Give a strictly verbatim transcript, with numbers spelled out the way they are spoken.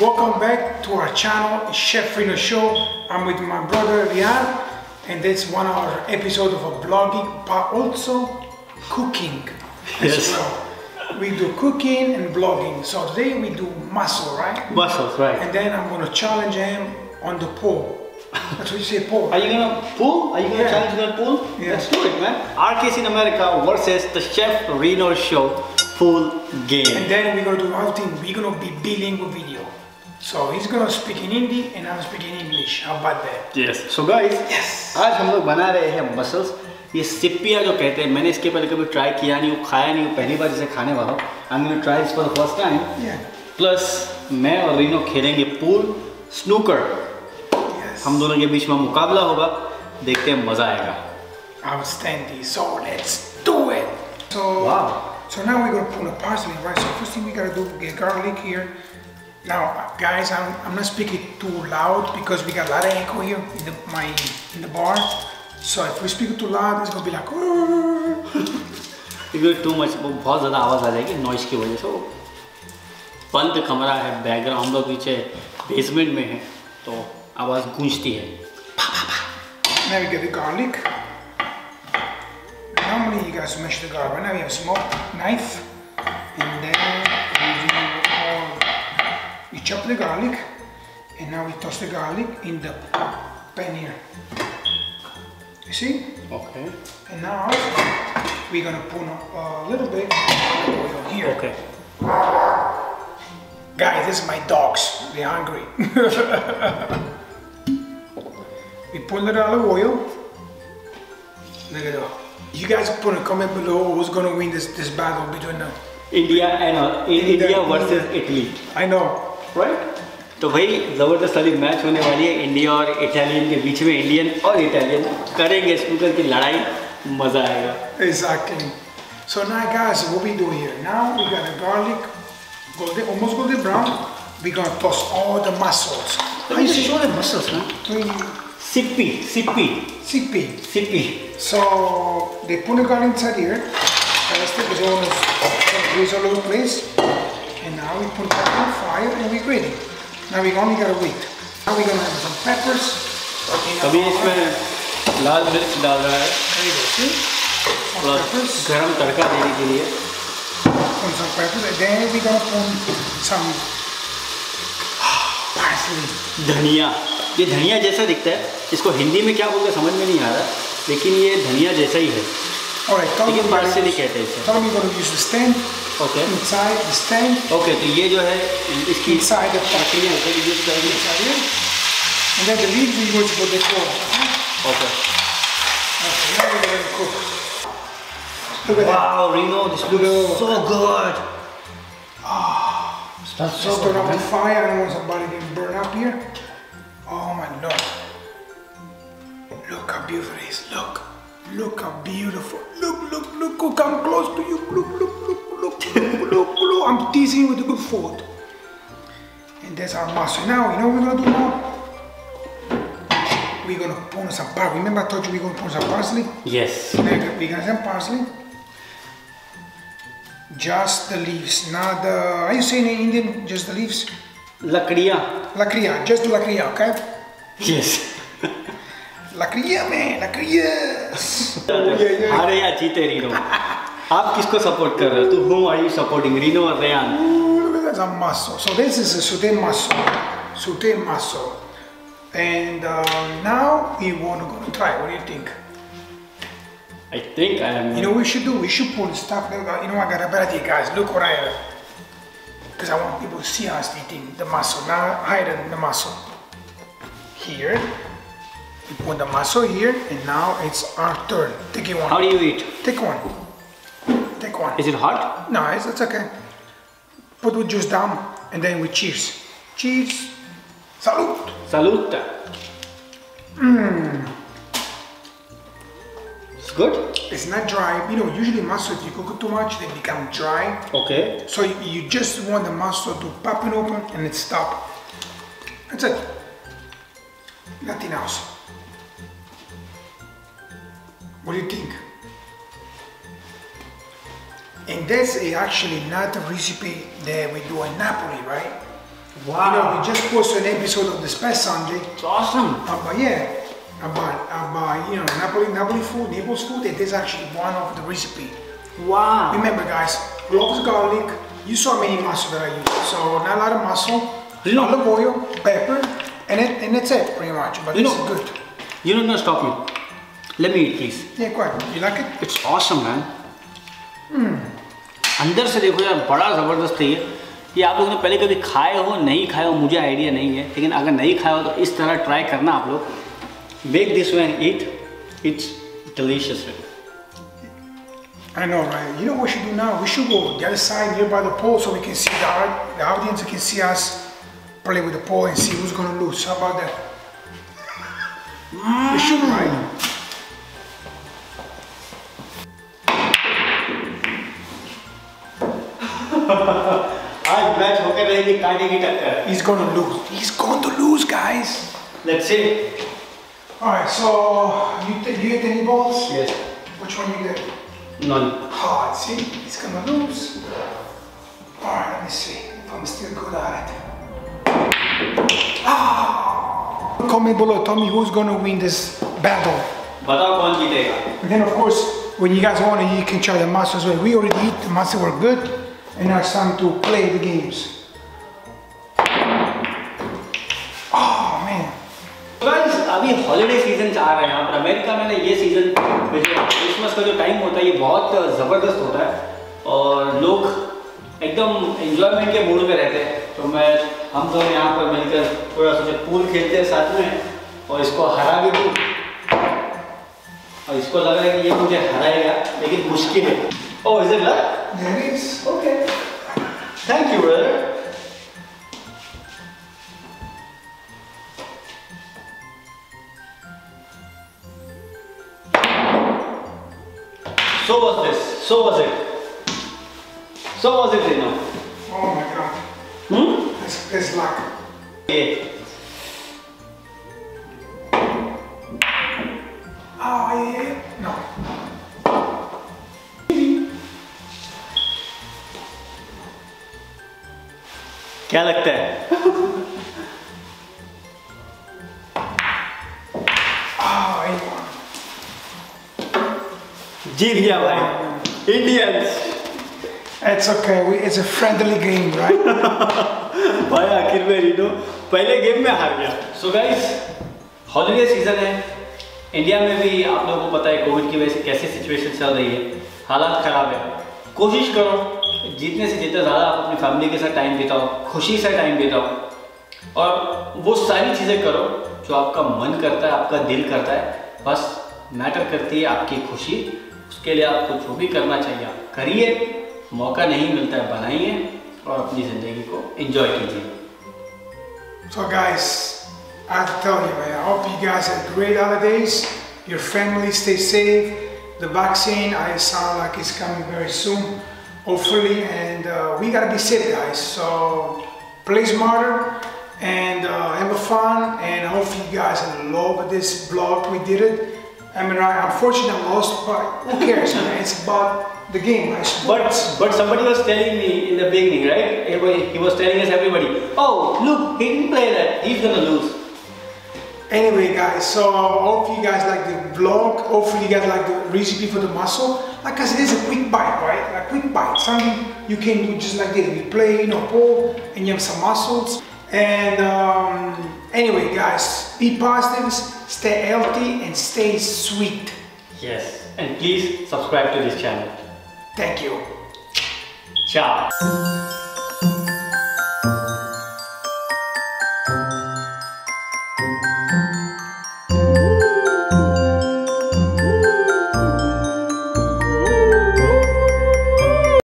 welcome back to our channel, Chef Rino Show. I'm with my brother Rian, and that's one of our episodes of a blogging, but also cooking. Yes. Well. We do cooking and blogging. So today we do muscle, right? Muscles, right. And then I'm gonna challenge him on the pole. That's what you say, pull. Are you gonna pull? Are you gonna yeah. challenge me to pull? Yeah. Let's do it, man. R K S in America versus the Chef Rino Show full game. And then we're gonna do one thing. We're gonna be bilingual video. So he's gonna speak in Hindi and I'm speaking English. How about that? Yes. So guys, yes. आज हम लोग बना रहे हैं muscles. ये सिप्पिया जो कहते हैं, मैंने इसके पहले कभी ट्राई किया नहीं, खाया नहीं, पहली बार इसे खाने वाला हूँ. I'm gonna try this for the first time. Yeah. Plus मैं और Rino खेलेंगे pool, snooker. हम दोनों के बीच में मुकाबला होगा, देखते हैं मजा आएगा. Outstanding. So let's do it. So wow. So now we're gonna pull a parsley, right? So first thing we gotta do, get garlic here. Now, guys, I'm I'm not speaking too loud because we got a lot of echo here in the my in the bar. So if we speak too loud, it's gonna be like. If you do too much, बहुत ज़्यादा आवाज़ आ जाएगी noise की वजह से. बंद कमरा है, background हम लोग पीछे basement में है, तो आवाज गूंजती है. Now we get the garlic. Normally you guys smash the garlic. Now we have a small knife, and then we do all. We chop the garlic, and now we toss the garlic in the pan here. You see? Okay. And now we're gonna put a little bit of oil here. Okay. Guys, this is my dogs. They're hungry. We put a little olive oil. Look at that. You guys put a comment below who's gonna win this this battle between uh, India and uh, India, India versus Italy. I know, right? तो भाई जबरदस्त वाली match होने वाली है India और Italian के बीच में. इंडियन और इटालियन करेंगे स्नूकर की लड़ाई, मजा आएगा. Exactly. So now guys, what we do here? Now we got a garlic, golden, almost golden brown. We gonna toss all the mussels. Are you sure the mussels, man? Huh? Sippy, sippy, sippy, sippy. So they put the garlic inside here. Plastic is almost grease all over the place. And now we put that on fire and we grate it. Now we only gotta wait. Now we're gonna have some peppers. अभी इसमें लाल मिर्च डाल रहा है. और गरम तड़का देने के लिए. Put some peppers. And then we gonna put some parsley. धनिया. ये धनिया जैसा दिखता है, इसको हिंदी में क्या बोलते हैं समझ में नहीं आ रहा, लेकिन ये धनिया जैसा ही है. लेकिन पार्सली कहते हैं इसे. ओके. ओके, तो ये जो है इसकी साइड पार्सली होता है, यूज़ करनी चाहिए. And then the leaves we going to put it on. Okay. Now we going to cook. Wow Rino, this looks so good. Ah, start so good. On the fire I don't want somebody to burn up here. Oh my lord, look how beautiful it is, look, look how beautiful, look, look, look, look, I'm close to you, look, look, look, look, look, look, look, I'm teasing you with the good food. And that's our muscle. Now, you know what we're going to do now? We're going to put some parsley. Remember I told you we're going to put some parsley? Yes. We're going to put some parsley. Just the leaves, not the, are you saying in Indian, just the leaves? Lakriya. Lakriya, just do lakriya, okay? Yes. Lakriya, man, lakriya. Are ya jeete Rino. Aap kisko support kar rahe ho? Whom are you supporting, Rino or Rayan? Look at that muscle. So this is a sauté muscle. Sauté muscle. And uh, now we want to go and try. What do you think? I think I am. You know what we should do? We should pull stuff. You know, I got a better idea, guys. Look what I have. Because I want people to see us eating the mussel. Now hiding the mussel here. We put the mussel here, and now it's our turn. Take it one. How do you eat? Take one. Take one. Is it hot? No, it's, it's okay. Put the juice down, and then we cheers. Cheers. Salute. Salute. Mmm. Good. It's not dry. You know, usually mussel, if you cook it too much, they become dry. Okay. So you, you just want the mussel to pop it open and it stop. That's it. Nothing else. What do you think? And that's actually not the recipe that we do in Napoli, right? Wow. You know, we just posted an episode of this past Sunday. It's awesome. About, yeah, about, about you know, Napoli, Napoli food, Naples food, it is actually one of the recipe. Wow. Remember guys, lots of garlic. You saw many muscle that I use. So not a lot of muscle, Rino, olive oil, pepper, and, it, and that's it pretty much, but Rino, it's good. You're not gonna stop me. Let me eat please. Yeah, go ahead. You like it? It's awesome, man. Mm. अंदर से देखो यार, बड़ा ज़बरदस्त है ये। ये आप लोगों ने पहले कभी खाए हो नहीं खाए हो मुझे आइडिया नहीं है, लेकिन अगर नहीं खाए हो तो इस तरह ट्राई करना आप लोग। Make this way and eat, it's delicious. I know, right? You know what we should do now? We should go the other side here by the pole so we can see the, the audience can see us play with the pole and see who's going to lose. How about that? Mm. We should, right? He's gonna lose. He's going to lose, guys. Let's see. Alright, so you you hit any balls? Yes. Which one you get? None. Oh, see, he's gonna lose. Alright, let me see if I'm still good at it. Ah! Comment below, tell me who's gonna win this battle. And then of course, when you guys want to, you can try the mustard as well. We already eat, the mustard were good. And now it's time to play the games. Oh man! Guys, अभी holiday season जा रहे हैं यहाँ पर America में ना, ये season में जो क्रिसमस का जो time होता है ये बहुत ज़बरदस्त होता है और लोग एकदम enjoyment के mood में रहते हैं। तो मैं हम तो यहाँ पर मिलकर थोड़ा सोचे pool खेलते हैं साथ में और इसको हरा भी दूँ और इसको लग रहा है कि ये मुझे हराएगा, लेकिन मुश्किल है। Oh, is it luck? There it is. Okay. Thank you, brother. So was this. So was it. So was it, Rino. Oh my God. Hmm? That's, that's luck. Yeah. Oh, yeah. No. क्या लगता है? जी भैया भाई, Indians. It's okay. We, it's a friendly game, right? भाई आखिर में Reno पहले game में हार गया. So guys, holiday season है. इंडिया में भी आप लोगों को पता है कोविड की वजह से कैसी सिचुएशन चल रही है. हालात खराब है. कोशिश करो जितने से जितना ज़्यादा आप अपनी फैमिली के साथ टाइम बिताओ, खुशी से टाइम बिताओ और वो सारी चीज़ें करो जो आपका मन करता है, आपका दिल करता है. बस मैटर करती है आपकी खुशी. उसके लिए आपको जो भी करना चाहिए आप करिए. मौका नहीं मिलता है बनाइए और अपनी ज़िंदगी को एंजॉय कीजिए. So guys, I have to tell you, man, I hope you guys have great holidays. Your family stay safe. The vaccine, I sound like it's coming very soon. Hopefully, and uh, we gotta be safe, guys. So play smarter and uh, have fun. And I hope you guys love this vlog. We did it. I mean, I unfortunately lost, but who cares? Man? It's about the game. I but but somebody was telling me in the beginning, right? He was telling us everybody, oh look, he didn't play that. He's gonna lose. Anyway, guys. So hope you guys like the vlog. Hopefully, you guys like the recipe for the muscle. Like I said, it's a quick bite, right? Like quick bite. Something you can do just like this. We play, you know, pull, and you have some muscles. And um, anyway, guys, be positive, stay healthy, and stay sweet. Yes. And please subscribe to this channel. Thank you. Ciao.